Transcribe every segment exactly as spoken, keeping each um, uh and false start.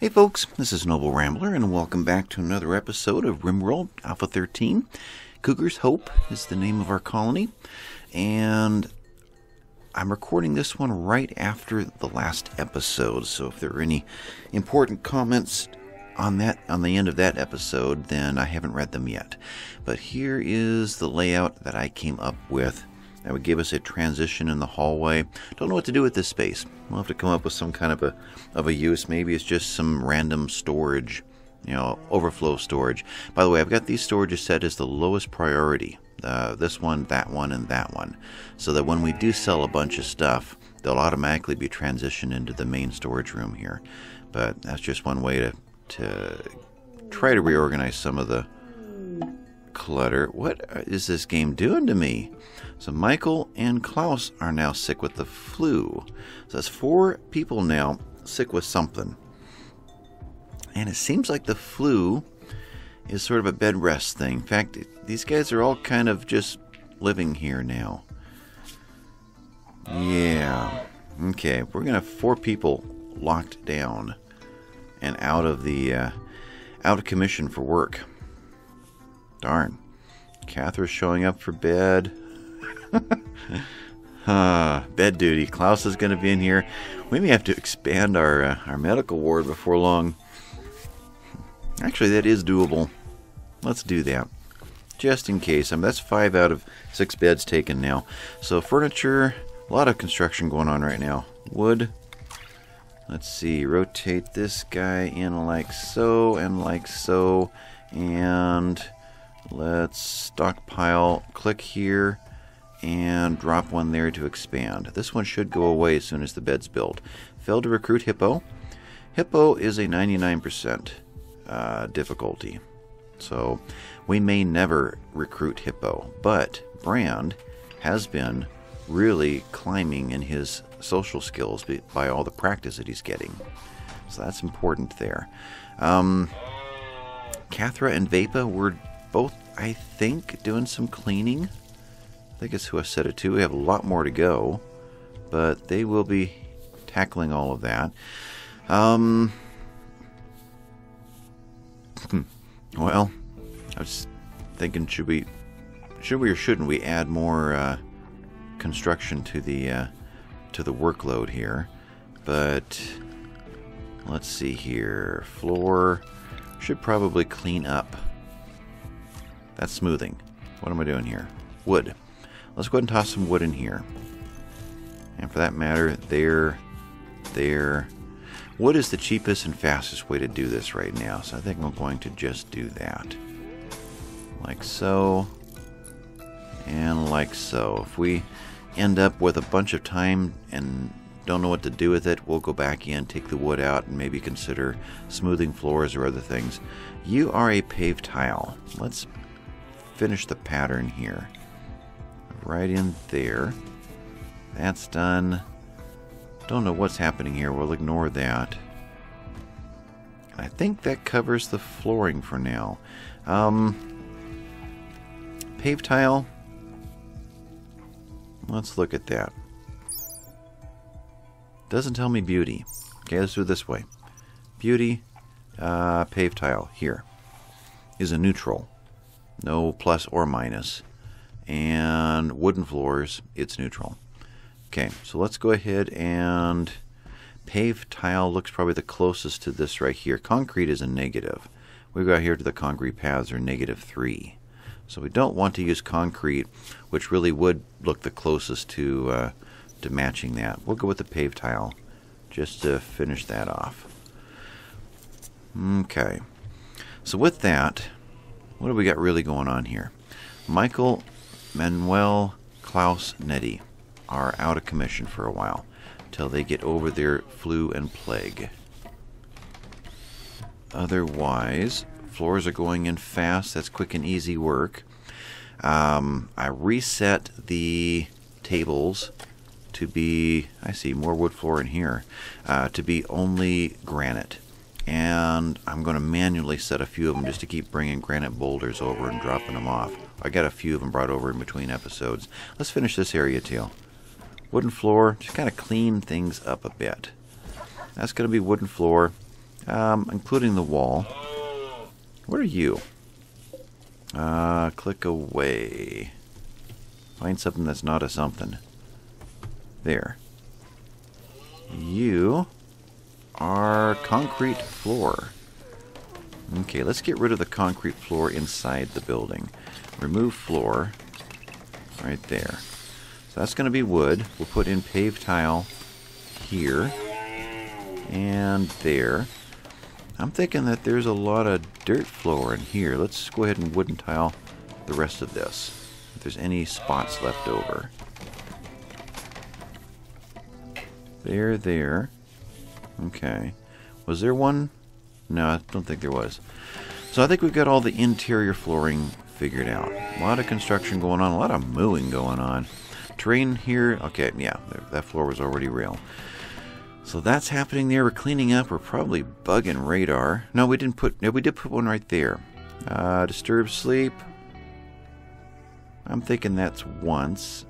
Hey folks, this is Noble Rambler and welcome back to another episode of RimWorld Alpha thirteen. Cougar's Hope is the name of our colony, and I'm recording this one right after the last episode, so if there are any important comments on that on the end of that episode, then I haven't read them yet. But here is the layout that I came up with. That would give us a transition in the hallway. Don't know what to do with this space. We'll have to come up with some kind of a of a use. Maybe it's just some random storage, you know, overflow storage. By the way, I've got these storages set as the lowest priority. Uh, this one, that one, and that one. So that when we do sell a bunch of stuff, they'll automatically be transitioned into the main storage room here. But that's just one way to, to try to reorganize some of the clutter. What is this game doing to me? So Michael and Klaus are now sick with the flu. So that's four people now sick with something. And it seems like the flu is sort of a bed rest thing. In fact, it, these guys are all kind of just living here now. Yeah. Okay, we're gonna have four people locked down and out of the uh, out of commission for work. Darn. Catherine's showing up for bed. uh, bed duty. Klaus is going to be in here. We may have to expand our uh, our medical ward before long. Actually, that is doable. Let's do that. Just in case. I mean, that's five out of six beds taken now. So furniture, a lot of construction going on right now. Wood. Let's see. Rotate this guy in like so and like so. And let's stockpile, click here, and drop one there to expand. This one should go away as soon as the bed's built. Failed to recruit Hippo. Hippo is a ninety-nine percent uh, difficulty, so we may never recruit Hippo, but Brand has been really climbing in his social skills by all the practice that he's getting. So that's important there. Um, Cathra and Vapa were both, I think, doing some cleaning. I think it's who I said it to. We have a lot more to go, but they will be tackling all of that. Um, well, I was thinking, should we, should we or shouldn't we add more uh, construction to the uh, to the workload here? But let's see here. Floor should probably clean up. That's smoothing. What am I doing here? Wood. Let's go ahead and toss some wood in here. And for that matter, there, there. Wood is the cheapest and fastest way to do this right now. So I think I'm going to just do that. Like so. And like so. If we end up with a bunch of time and don't know what to do with it, we'll go back in, take the wood out, and maybe consider smoothing floors or other things. You are a paved tile. Let's finish the pattern here. Right in there. That's done. Don't know what's happening here. We'll ignore that. I think that covers the flooring for now. Um, paved tile. Let's look at that. Doesn't tell me beauty. Okay, let's do it this way. Beauty, uh, paved tile here is a neutral. No plus or minus. And wooden floors, it's neutral. Okay, so let's go ahead and paved tile looks probably the closest to this right here. Concrete is a negative. We've got here to the concrete paths are negative three. So we don't want to use concrete, which really would look the closest to, uh, to matching that. We'll go with the paved tile just to finish that off. Okay, so with that, what do we got really going on here? Michael, Manuel, Klaus, Nettie are out of commission for a while till they get over their flu and plague. Otherwise, floors are going in fast. That's quick and easy work. Um, I reset the tables to be, I see more wood floor in here, uh, to be only granite. And I'm going to manually set a few of them just to keep bringing granite boulders over and dropping them off. I got a few of them brought over in between episodes. Let's finish this area too. Wooden floor, just kind of clean things up a bit. That's going to be wooden floor. um, including the wall. Where are you? Uh, click away. Find something that's not a something. There. You are concrete floor. Okay, let's get rid of the concrete floor inside the building. Remove floor. Right there. So that's going to be wood. We'll put in paved tile here. And there. I'm thinking that there's a lot of dirt floor in here. Let's go ahead and wooden tile the rest of this. If there's any spots left over. There, there. Okay. Was there one? No, I don't think there was. So I think we've got all the interior flooring figured out. A lot of construction going on. A lot of mooing going on. Terrain here. Okay, yeah. That floor was already real. So that's happening there. We're cleaning up. We're probably bugging radar. No, we didn't put... No, we did put one right there. Uh, disturb sleep. I'm thinking that's once.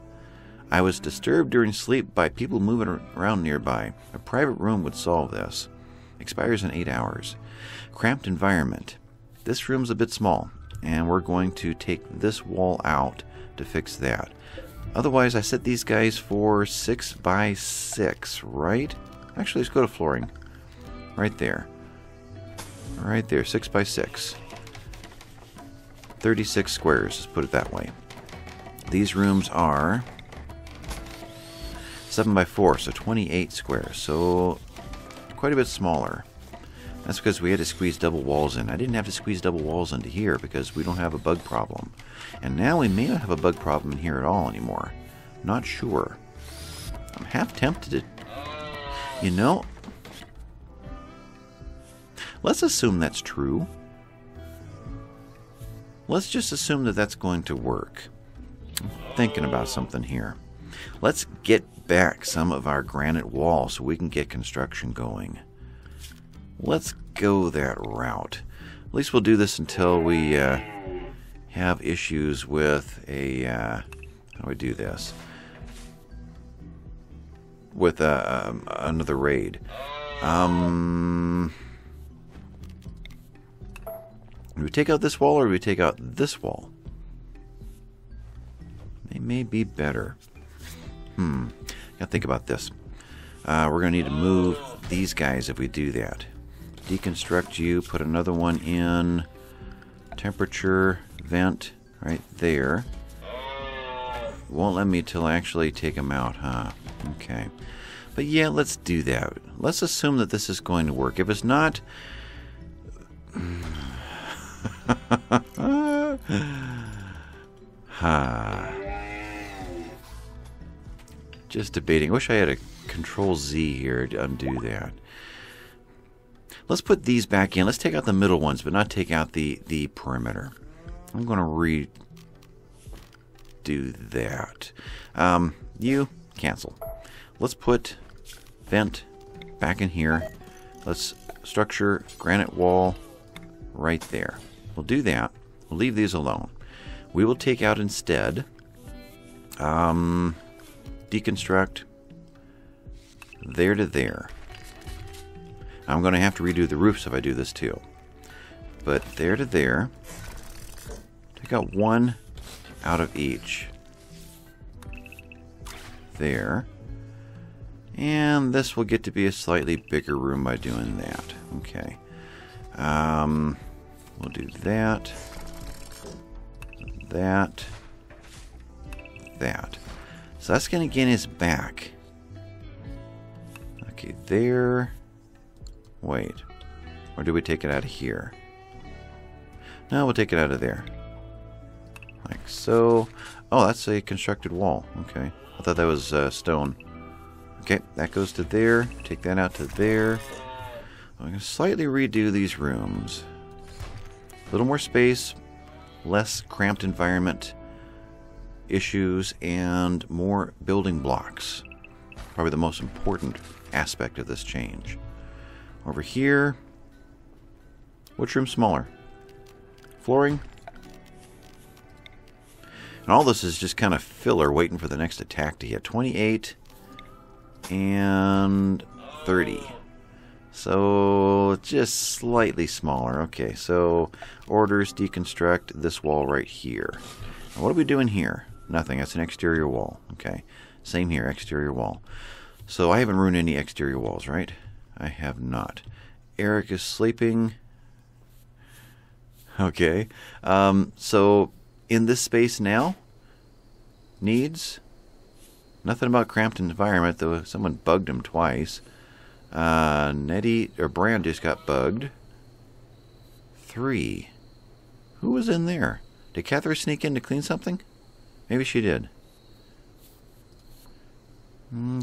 I was disturbed during sleep by people moving around nearby. A private room would solve this. Expires in eight hours. Cramped environment. This room's a bit small, and we're going to take this wall out to fix that. Otherwise, I set these guys for six by six, right? Actually, let's go to flooring. Right there. Right there, six by six. thirty-six squares, let's put it that way. These rooms are seven by four, so twenty-eight squares, so quite a bit smaller. That's because we had to squeeze double walls in. I didn't have to squeeze double walls into here because we don't have a bug problem. And now we may not have a bug problem in here at all anymore. Not sure. I'm half tempted to... You know... Let's assume that's true. Let's just assume that that's going to work. I'm thinking about something here. Let's get back some of our granite wall so we can get construction going. Let's go that route. At least we'll do this until we uh, have issues with a... Uh, how do we do this? With uh, um, another raid. Um... Do we take out this wall or do we take out this wall? They may be better. Hmm. Gotta think about this. Uh, we're gonna need to move these guys if we do that. Deconstruct you. Put another one in. Temperature vent right there. Won't let me till I actually take them out, huh? Okay. But yeah, let's do that. Let's assume that this is going to work. If it's not... Ha. Just debating. I wish I had a control Z here to undo that. Let's put these back in. Let's take out the middle ones, but not take out the, the perimeter. I'm going to redo that. Um, you, cancel. Let's put vent back in here. Let's structure granite wall right there. We'll do that. We'll leave these alone. We will take out instead um, deconstruct there to there. I'm going to have to redo the roofs if I do this too. But there to there. Take out one out of each. There. And this will get to be a slightly bigger room by doing that. Okay. Um... We'll do that, that, that. So that's going to get his back. Okay, there. Wait. Or do we take it out of here? No, we'll take it out of there. Like so. Oh, that's a constructed wall. Okay. I thought that was uh, stone. Okay, that goes to there. Take that out to there. I'm going to slightly redo these rooms. A little more space, less cramped environment issues, and more building blocks. Probably the most important aspect of this change. Over here, which room smaller? Flooring. And all this is just kind of filler waiting for the next attack to hit. twenty-eight and thirty. So just slightly smaller. Okay, so orders deconstruct this wall right here. Now, what are we doing here? Nothing. That's an exterior wall. Okay, same here, exterior wall. So I haven't ruined any exterior walls, right? I have not. Eric is sleeping. Okay, um, so in this space now, needs nothing about cramped environment, though someone bugged him twice. Uh, Nettie or Brand just got bugged. Three. Who was in there? Did Catherine sneak in to clean something? Maybe she did.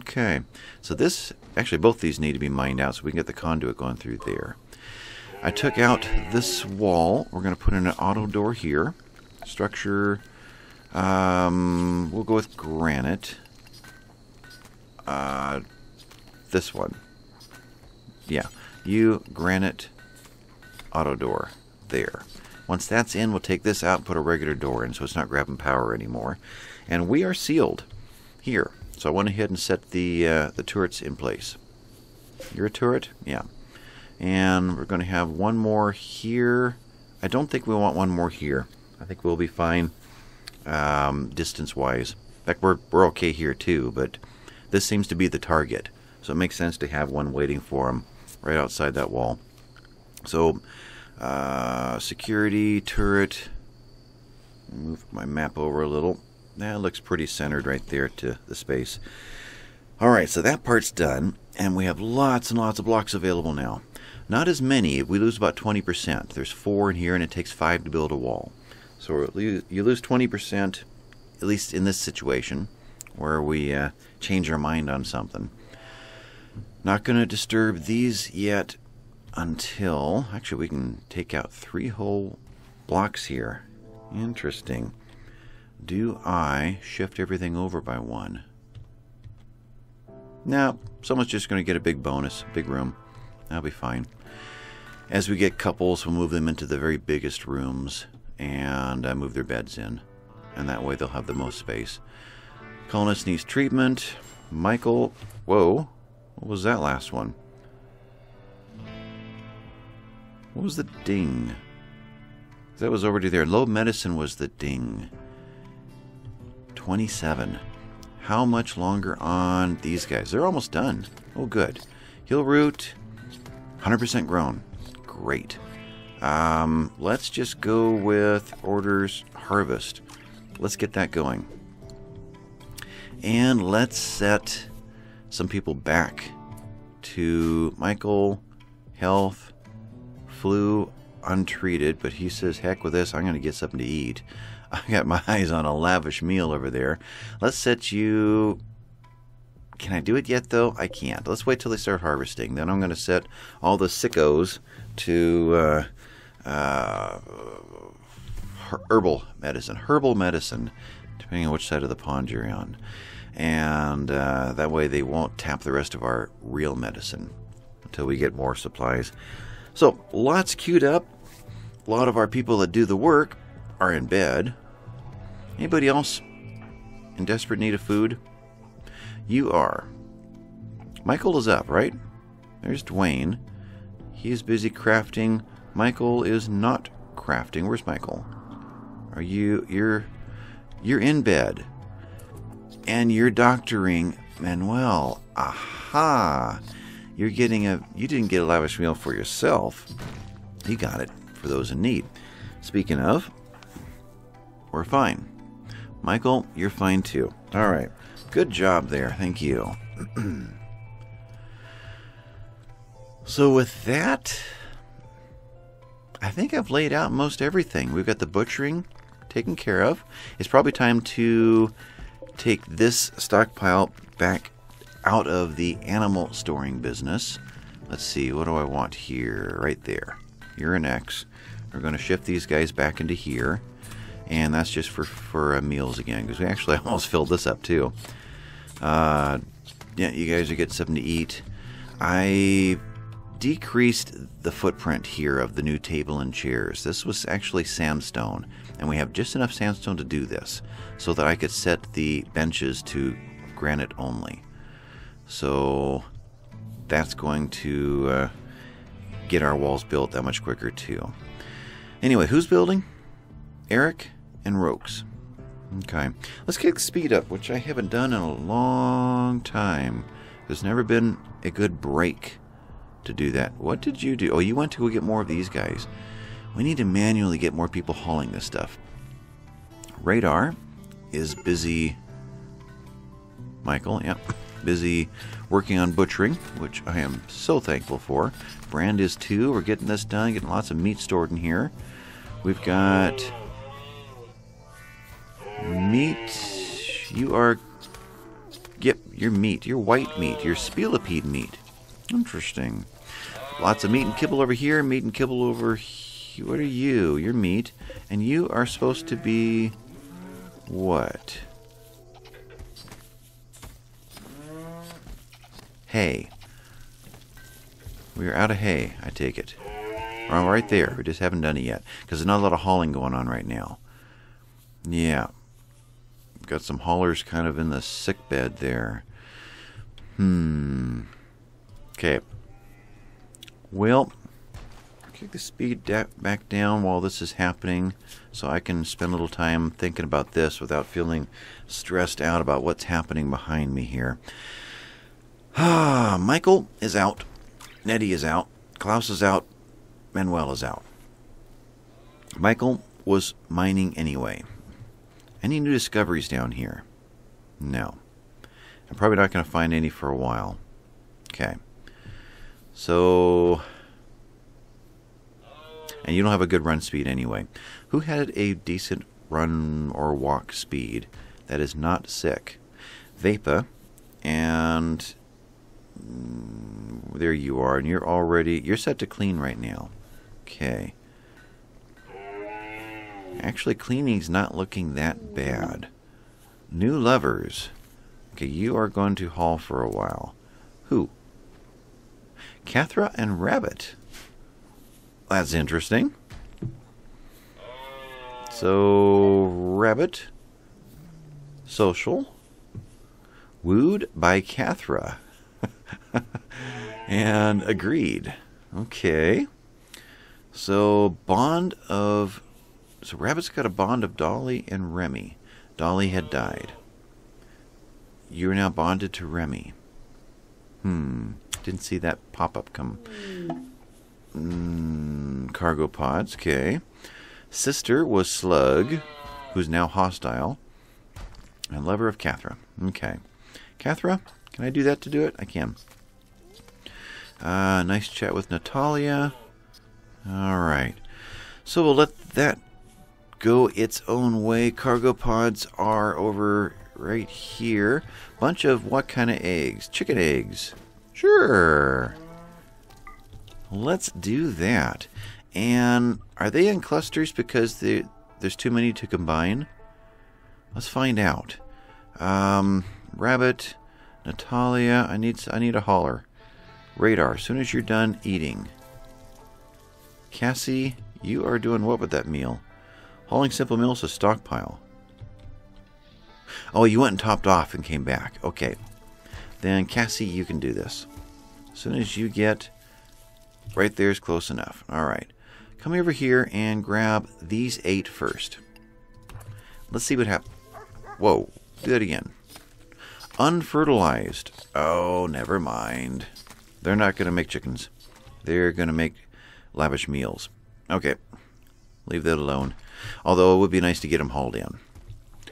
Okay, so this, actually both these need to be mined out so we can get the conduit going through there. I took out this wall. We're going to put in an auto door here. Structure, um, we'll go with granite. Uh, this one. Yeah, you, granite, auto door, there. Once that's in, we'll take this out and put a regular door in so it's not grabbing power anymore. And we are sealed here. So I went ahead and set the uh, the turrets in place. You're a turret? Yeah. And we're going to have one more here. I don't think we want one more here. I think we'll be fine um, distance-wise. In fact, we're, we're okay here too, but this seems to be the target. So it makes sense to have one waiting for them right outside that wall. So, uh, security, turret. Move my map over a little. That looks pretty centered right there to the space. Alright, so that part's done, and we have lots and lots of blocks available now. Not as many. We lose about twenty percent. There's four in here, and it takes five to build a wall. So you lose twenty percent, at least in this situation, where we uh, change our mind on something. Not going to disturb these yet until... Actually, we can take out three whole blocks here. Interesting. Do I shift everything over by one? No, someone's just going to get a big bonus, big room. That'll be fine. As we get couples, we'll move them into the very biggest rooms and uh, move their beds in. And that way they'll have the most space. Colonist needs treatment. Michael, whoa, what was that last one? What was the ding? That was already there. Low medicine was the ding. twenty-seven. How much longer on these guys? They're almost done. Oh, good. Hill root, one hundred percent grown. Great. Um, let's just go with orders harvest. Let's get that going. And let's set some people back to Michael, health, flu, untreated. But he says, heck with this, I'm going to get something to eat. I got my eyes on a lavish meal over there. Let's set you... Can I do it yet, though? I can't. Let's wait till they start harvesting. Then I'm going to set all the sickos to uh, uh, herbal medicine. Herbal medicine, depending on which side of the pond you're on. And uh, that way they won't tap the rest of our real medicine until we get more supplies. So, lots queued up. A lot of our people that do the work are in bed. Anybody else in desperate need of food? You are. Michael is up, right? There's Dwayne. He is busy crafting. Michael is not crafting. Where's Michael? Are you... You're... You're in bed. And you're doctoring Manuel. Aha! You're getting a... You didn't get a lavish meal for yourself. You got it for those in need. Speaking of... We're fine. Michael, you're fine too. All right. Good job there. Thank you. So with that, I think I've laid out most everything. We've got the butchering taken care of. It's probably time to take this stockpile back out of the animal storing business. Let's see. What do I want here? Right there. You're an X. We're going to shift these guys back into here. And that's just for, for uh, meals again, because we actually almost filled this up, too. Uh, yeah, you guys are getting something to eat. I decreased the footprint here of the new table and chairs. This was actually sandstone, and we have just enough sandstone to do this, so that I could set the benches to granite only. So that's going to uh, get our walls built that much quicker too. Anyway, who's building? Eric and Roke's. Okay, let's get speed up, which I haven't done in a long time. There's never been a good break to do that. What did you do? Oh, you went to go get more of these guys. We need to manually get more people hauling this stuff. Radar is busy. Michael, yeah, busy working on butchering, which I am so thankful for. Brand is too. We're getting this done, getting lots of meat stored in here. We've got meat. You are, yep, your meat, your white meat, your spilipede meat. Interesting. Lots of meat and kibble over here, meat and kibble over here. What are you? Your meat. And you are supposed to be what? Hay. We are out of hay, I take it. Well, right there. We just haven't done it yet. Because there's not a lot of hauling going on right now. Yeah. Got some haulers kind of in the sick bed there. Hmm. Okay. Well, kick the speed back down while this is happening so I can spend a little time thinking about this without feeling stressed out about what's happening behind me here. Ah, Michael is out. Nettie is out. Klaus is out. Manuel is out. Michael was mining anyway. Any new discoveries down here? No. I'm probably not going to find any for a while. Okay. So... and you don't have a good run speed anyway. Who had a decent run or walk speed that is not sick? Vapa and... there you are, and you're already you're set to clean right now. Okay, actually cleaning's not looking that bad. New lovers. Okay, you are going to haul for a while. Who? Cathra and Rabbit. That's interesting. So Rabbit social wooed by Cathra and agreed. Okay. So bond of so Rabbit's got a bond of Dolly and Remy. Dolly had died. You're now bonded to Remy. Hmm. Didn't see that pop up come. Mm, cargo pods. Okay. Sister was Slug, who's now hostile, and lover of Cathra. Okay. Cathra. Can I do that to do it? I can. Uh, nice chat with Natalia. Alright. So we'll let that go its own way. Cargo pods are over right here. Bunch of what kind of eggs? Chicken eggs. Sure. Let's do that. And are they in clusters because they, there's too many to combine? Let's find out. Um, Rabbit... Natalia, I need I need a hauler. Radar, as soon as you're done eating. Cassie, you are doing what with that meal? Hauling simple meals to stockpile. Oh, you went and topped off and came back. Okay. Then, Cassie, you can do this. As soon as you get... right there is close enough. Alright. Come over here and grab these eight first. Let's see what happens. Whoa. Do that again. Unfertilized. Oh, never mind. They're not going to make chickens. They're going to make lavish meals. Okay. Leave that alone. Although it would be nice to get them hauled in.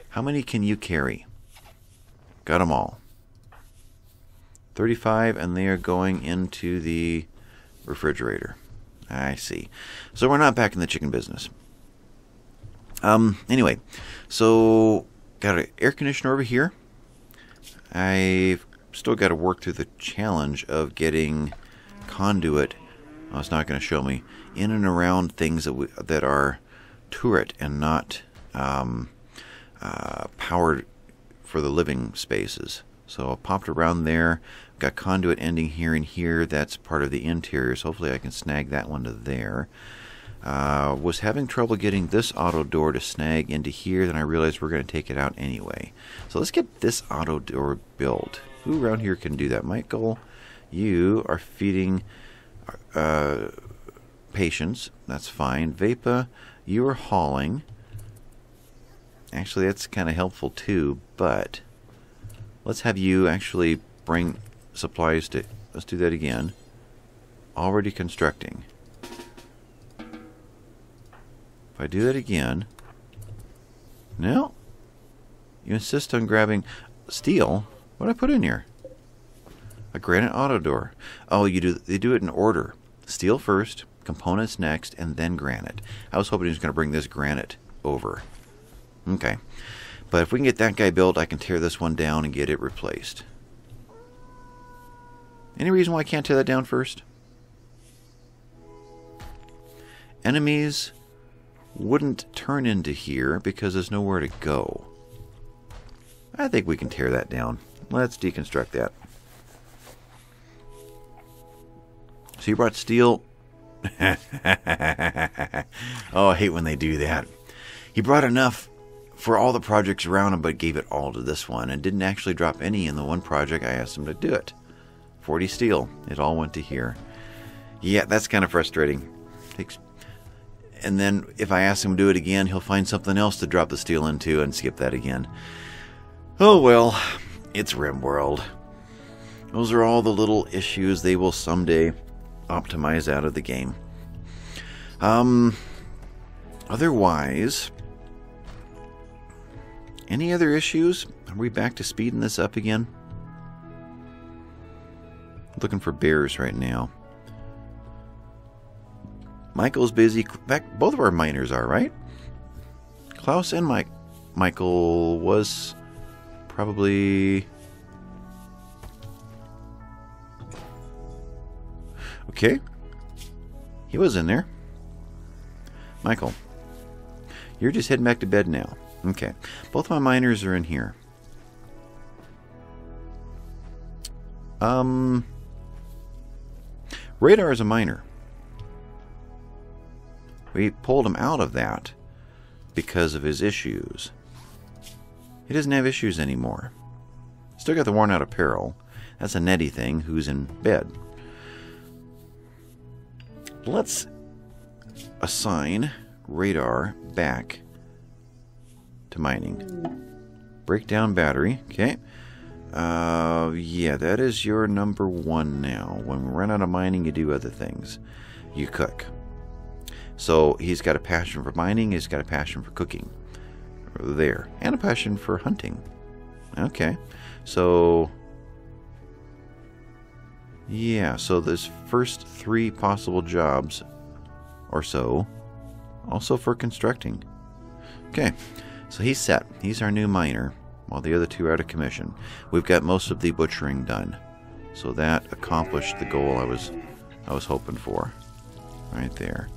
How many can you carry? Got them all. thirty-five, and they are going into the refrigerator. I see. So we're not back in the chicken business. Um. Anyway, so got an air conditioner over here. I've still got to work through the challenge of getting conduit, oh, it's not going to show me, in and around things that, we, that are turret and not um, uh, powered for the living spaces. So I popped around there, got conduit ending here and here, that's part of the interior, so hopefully I can snag that one to there. Uh, was having trouble getting this auto door to snag into here, then I realized we're going to take it out anyway. So let's get this auto door built. Who around here can do that? Michael, You are feeding uh, patients. That's fine. Vapa, you are hauling. Actually, that's kind of helpful too, but let's have you actually bring supplies to... Let's do that again. Already constructing. If I do that again... No. You insist on grabbing steel? What did I put in here? A granite auto door. Oh, you do. They do it in order. Steel first, components next, and then granite. I was hoping he was going to bring this granite over. Okay. But if we can get that guy built, I can tear this one down and get it replaced. Any reason why I can't tear that down first? Enemies wouldn't turn into here because there's nowhere to go. I think we can tear that down. Let's deconstruct that. So you brought steel. Oh, I hate when they do that. He brought enough for all the projects around him, but gave it all to this one and didn't actually drop any in the one project I asked him to do it. forty steel. It all went to here. Yeah, that's kind of frustrating. Takes... And then if I ask him to do it again, he'll find something else to drop the steel into and skip that again. Oh well, it's RimWorld. Those are all the little issues they will someday optimize out of the game. Um, otherwise, any other issues? Are we back to speeding this up again? Looking for bears right now. Michael's busy. In fact, both of our miners are, right? Klaus and Mike. Michael was probably... Okay. He was in there. Michael, you're just heading back to bed now. Okay. Both my miners are in here. Um, Radar is a miner. We pulled him out of that because of his issues. He doesn't have issues anymore. Still got the worn out apparel. That's a Nettie thing who's in bed. Let's assign Radar back to mining. Breakdown battery. Okay. Uh, yeah, that is your number one now. When we run out of mining, you do other things. You cook. So he's got a passion for mining. He's got a passion for cooking. There. And a passion for hunting. Okay. So... yeah, so this first three possible jobs or so. Also for constructing. Okay. So he's set. He's our new miner. While the other two are out of commission. We've got most of the butchering done. So that accomplished the goal I was I was hoping for. Right there.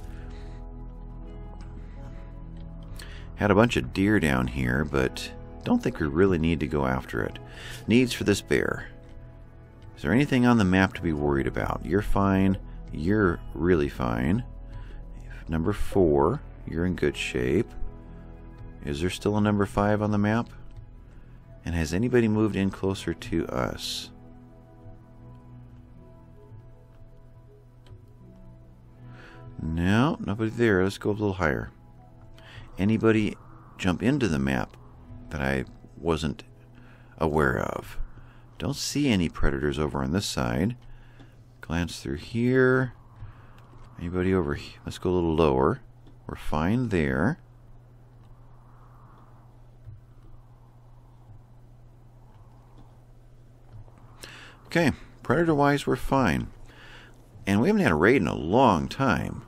Had a bunch of deer down here, but don't think we really need to go after it. Needs for this bear. Is there anything on the map to be worried about? You're fine. You're really fine. Number four, you're in good shape. Is there still a number five on the map? And has anybody moved in closer to us? No, nobody there. Let's go a little higher. Anybody jump into the map that I wasn't aware of? Don't see any predators over on this side. Glance through here. Anybody over here? Let's go a little lower. We're fine there. Okay, predator-wise, we're fine. And we haven't had a raid in a long time.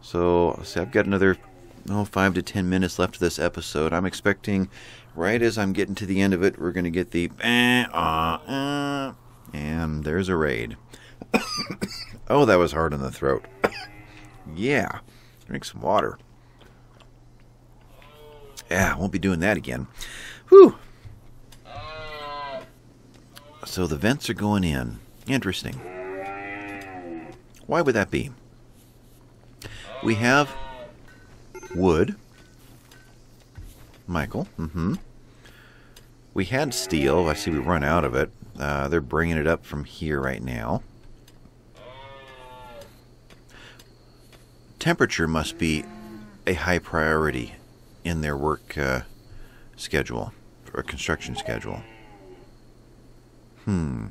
So, see, I've got another... Oh, five to ten minutes left of this episode. I'm expecting, right as I'm getting to the end of it, we're going to get the... Eh, uh, uh, and there's a raid. Oh, that was hard on the throat. Yeah, drink some water. Yeah, I won't be doing that again. Whew. So the vents are going in. Interesting. Why would that be? We have... wood. Michael. Mm-hmm. We had steel. I see we run out of it. Uh, they're bringing it up from here right now. Temperature must be a high priority in their work uh, schedule, or construction schedule. Hmm.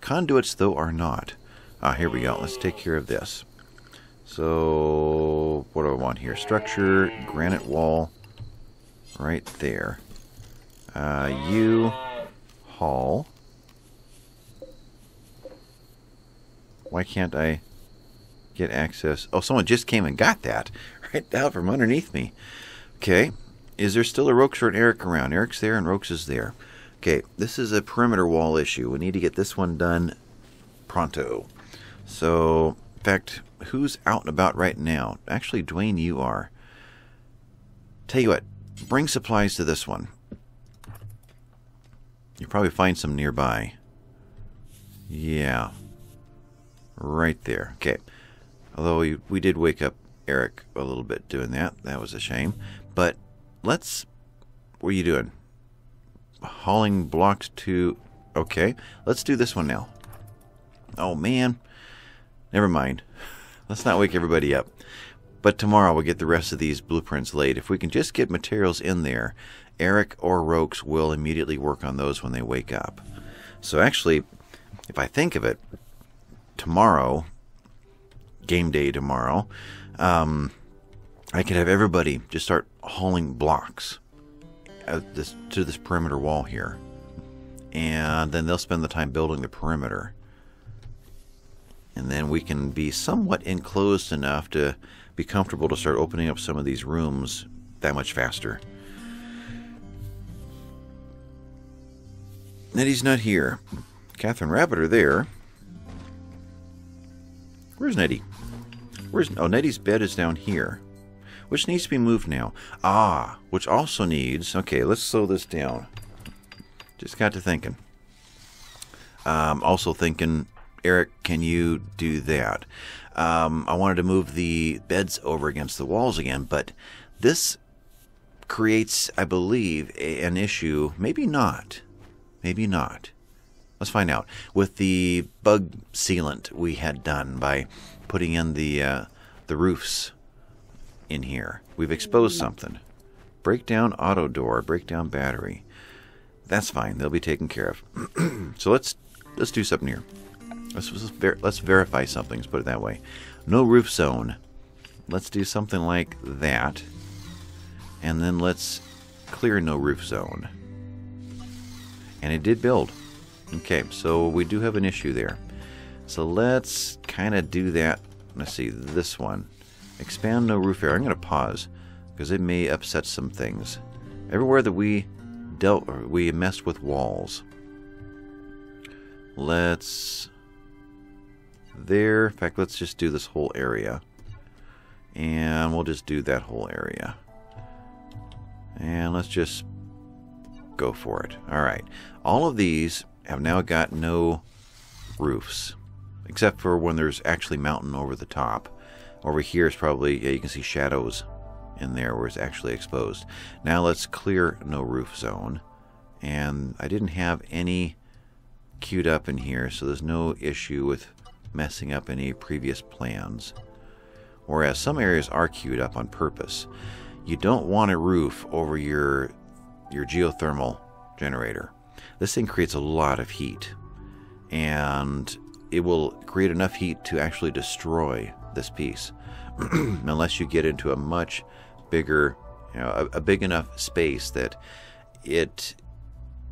Conduits, though, are not. Ah, here we go. Let's take care of this. So, what do I want here? Structure, granite wall, right there. Uh, you, hall. Why can't I get access? Oh, someone just came and got that right out from underneath me. Okay. Is there still a Rox or an Eric around? Eric's there and Rox is there. Okay, this is a perimeter wall issue. We need to get this one done pronto. So, in fact, who's out and about right now? Actually, Dwayne, you are. Tell you what, bring supplies to this one. You'll probably find some nearby. Yeah. Right there. Okay. Although we, we did wake up Eric a little bit doing that. That was a shame. But let's... What are you doing? Hauling blocks to... Okay. Let's do this one now. Oh, man. Never mind. Let's not wake everybody up. But tomorrow we'll get the rest of these blueprints laid. If we can just get materials in there, Eric or Rox will immediately work on those when they wake up. So actually, if I think of it, tomorrow, game day tomorrow, um, I could have everybody just start hauling blocks at this, to this perimeter wall here. And then they'll spend the time building the perimeter. And then we can be somewhat enclosed enough to be comfortable to start opening up some of these rooms that much faster. Nettie's not here. Catherine Rabbit are there. Where's Nettie? Where's... Oh, Nettie's bed is down here. Which needs to be moved now. Ah, which also needs... Okay, let's slow this down. Just got to thinking. Um, also thinking... Eric, can you do that? Um, I wanted to move the beds over against the walls again, but this creates, I believe, a, an issue. Maybe not. Maybe not. Let's find out. With the bug sealant we had done by putting in the, uh, the roofs in here. We've exposed something. Breakdown auto door. Breakdown battery. That's fine. They'll be taken care of. So let's, let's do something here. Let's, ver let's verify something, let's put it that way. No roof zone. Let's do something like that. And then let's clear no roof zone. And it did build. Okay, so we do have an issue there. So let's kind of do that. Let's see, this one. Expand no roof area. I'm going to pause because it may upset some things. Everywhere that we dealt, or we messed with walls. Let's... there. In fact, let's just do this whole area. And we'll just do that whole area. And let's just go for it. Alright. All of these have now got no roofs. Except for when there's actually mountain over the top. Over here is probably, yeah, you can see shadows in there where it's actually exposed. Now let's clear no roof zone. And I didn't have any queued up in here, so there's no issue with messing up any previous plans. Whereas some areas are queued up on purpose. You don't want a roof over your your geothermal generator. This thing creates a lot of heat, and it will create enough heat to actually destroy this piece unless you get into a much bigger, you know, a, a big enough space that it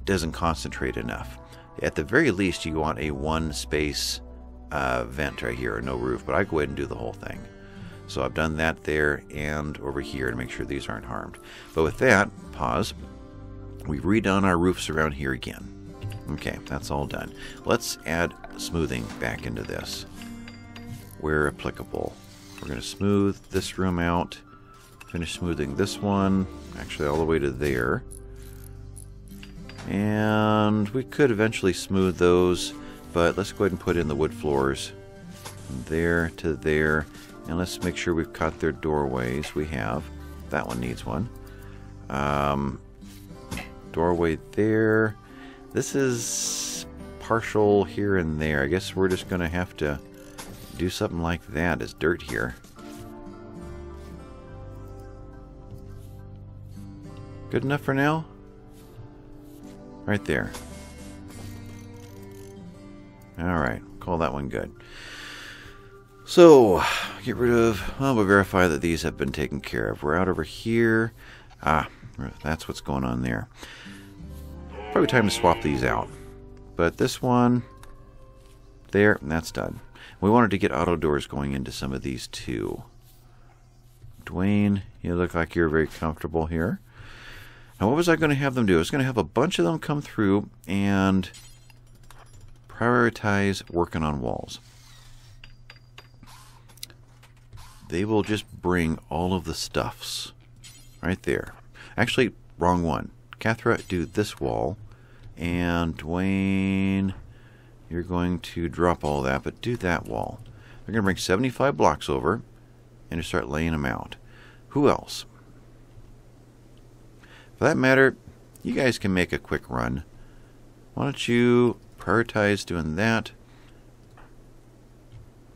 doesn't concentrate enough. At the very least, you want a one space Uh, vent right here, or no roof, but I go ahead and do the whole thing. So I've done that there and over here to make sure these aren't harmed. But with that, pause. We've redone our roofs around here again. Okay, that's all done. Let's add smoothing back into this where applicable. We're going to smooth this room out, finish smoothing this one, actually all the way to there. And we could eventually smooth those, but let's go ahead and put in the wood floors from there to there, and let's make sure we've cut their doorways. We have. That one needs one. Um, doorway there. This is partial here and there. I guess we're just going to have to do something like that. It's dirt here. Good enough for now? Right there. Alright, call that one good. So, get rid of... Well, we'll verify that these have been taken care of. We're out over here. Ah, that's what's going on there. Probably time to swap these out. But this one... There, that's done. We wanted to get auto doors going into some of these too. Dwayne, you look like you're very comfortable here. Now, what was I going to have them do? I was going to have a bunch of them come through and prioritize working on walls. They will just bring all of the stuffs right there. Actually, wrong one. Cathra, do this wall. And Dwayne, you're going to drop all that, but do that wall. They're going to bring seventy-five blocks over and just start laying them out. Who else? For that matter, you guys can make a quick run. Why don't you prioritize doing that?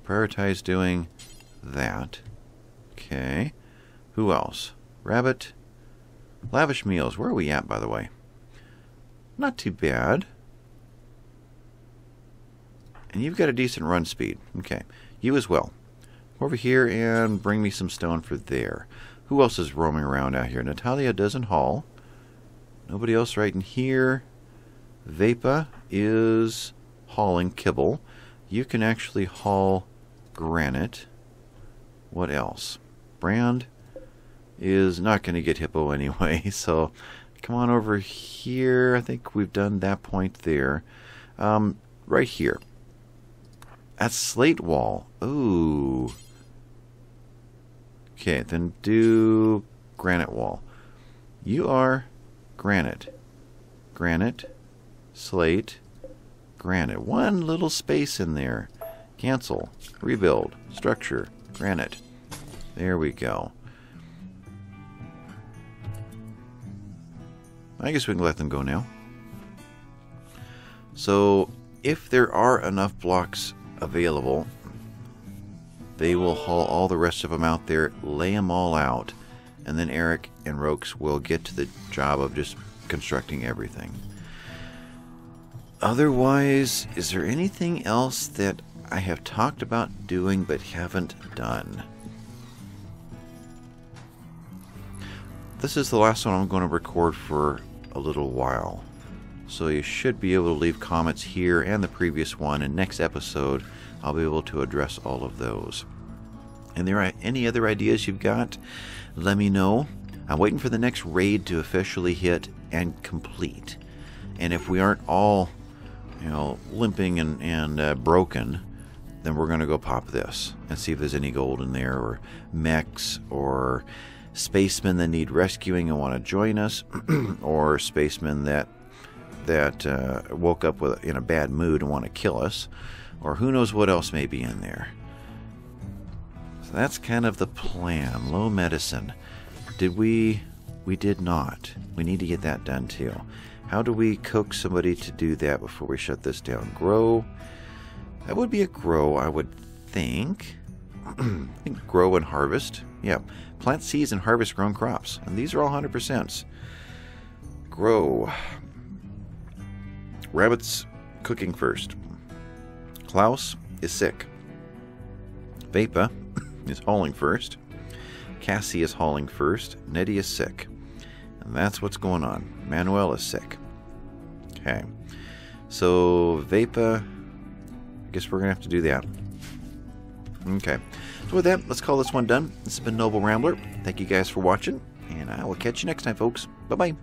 Prioritize doing that. Okay. Who else? Rabbit. Lavish meals. Where are we at, by the way? Not too bad. And you've got a decent run speed. Okay. You as well. Go over here and bring me some stone for there. Who else is roaming around out here? Natalia doesn't haul. Nobody else right in here. Vapa is hauling kibble. You can actually haul granite. What else? Brand is not going to get hippo anyway, so come on over here. I think we've done that point there. Um, right here. That's slate wall. Ooh. Okay, then do granite wall. You are granite. Granite. Slate. Granite. One little space in there. Cancel. Rebuild. Structure. Granite. There we go. I guess we can let them go now. So, if there are enough blocks available... They will haul all the rest of them out there, lay them all out, and then Eric and Roaks will get to the job of just constructing everything. Otherwise, is there anything else that I have talked about doing but haven't done? This is the last one I'm going to record for a little while. So you should be able to leave comments here and the previous one, and next episode I'll be able to address all of those. And there are any other ideas you've got, let me know. I'm waiting for the next raid to officially hit and complete. And if we aren't all, you know, limping and, and uh, broken, then we're going to go pop this and see if there's any gold in there, or mechs, or spacemen that need rescuing and want to join us, or spacemen that that uh, woke up with, in a bad mood and want to kill us. Or who knows what else may be in there. So that's kind of the plan. Low medicine. Did we... We did not. We need to get that done too. How do we coax somebody to do that before we shut this down? Grow. That would be a grow, I would think. I think grow and harvest. Yeah. Plant seeds and harvest grown crops. And these are all one hundred percents. Grow. Rabbit's cooking first. Klaus is sick. Vapa is hauling first. Cassie is hauling first. Nettie is sick. And that's what's going on. Manuel is sick. Okay. So, Vapa, I guess we're going to have to do that. Okay. So with that, let's call this one done. This has been Noble Rambler. Thank you guys for watching. And I will catch you next time, folks. Bye-bye.